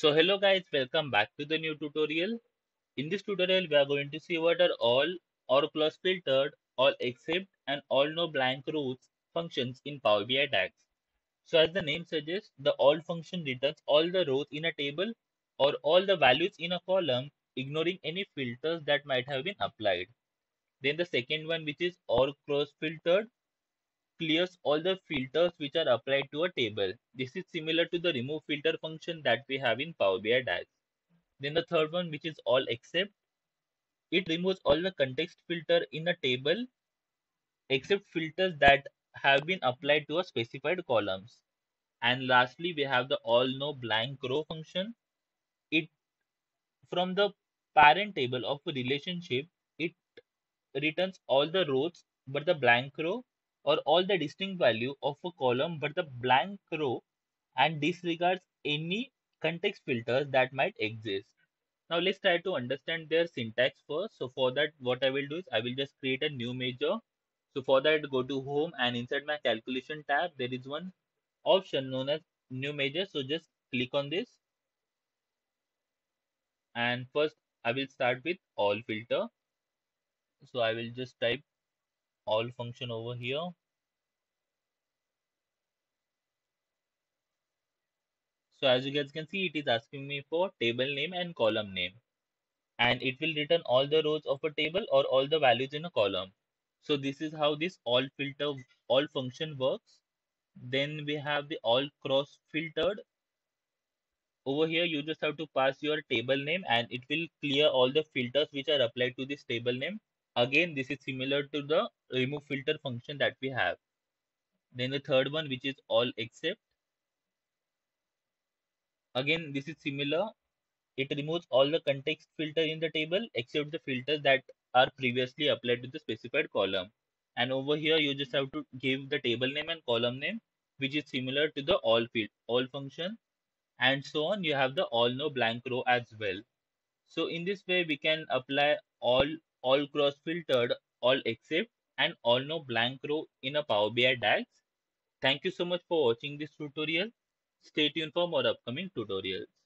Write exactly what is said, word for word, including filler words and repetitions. So hello guys, welcome back to the new tutorial. In this tutorial we are going to see what are all or cross filtered, all except and all no blank rows functions in Power B I tags. So as the name suggests, the all function returns all the rows in a table or all the values in a column, ignoring any filters that might have been applied. Then the second one, which is all cross filtered, clears all the filters which are applied to a table. This is similar to the remove filter function that we have in Power B I tags. Then the third one, which is all except, it removes all the context filter in a table except filters that have been applied to a specified columns. And lastly, we have the all no blank row function. It from the parent table of a relationship, it returns all the rows but the blank row, or all the distinct value of a column but the blank row, and disregards any context filters that might exist. Now let's try to understand their syntax first. So for that, what I will do is I will just create a new measure. So for that, go to home and inside my calculation tab, there is one option known as new measure. So just click on this. And first I will start with all filter. So I will just type all function over here. So as you guys can see, it is asking me for table name and column name, and it will return all the rows of a table or all the values in a column. So this is how this all filter all function works. Then we have the all cross filtered. Over here you just have to pass your table name and it will clear all the filters which are applied to this table name. Again, this is similar to the remove filter function that we have. Then the third one, which is all except. Again, this is similar. It removes all the context filter in the table except the filters that are previously applied to the specified column. And over here, you just have to give the table name and column name, which is similar to the all field, all function, and so on. You have the all no blank row as well. So in this way, we can apply all all cross filtered, all except and all no blank row in a Power B I tags. Thank you so much for watching this tutorial. Stay tuned for more upcoming tutorials.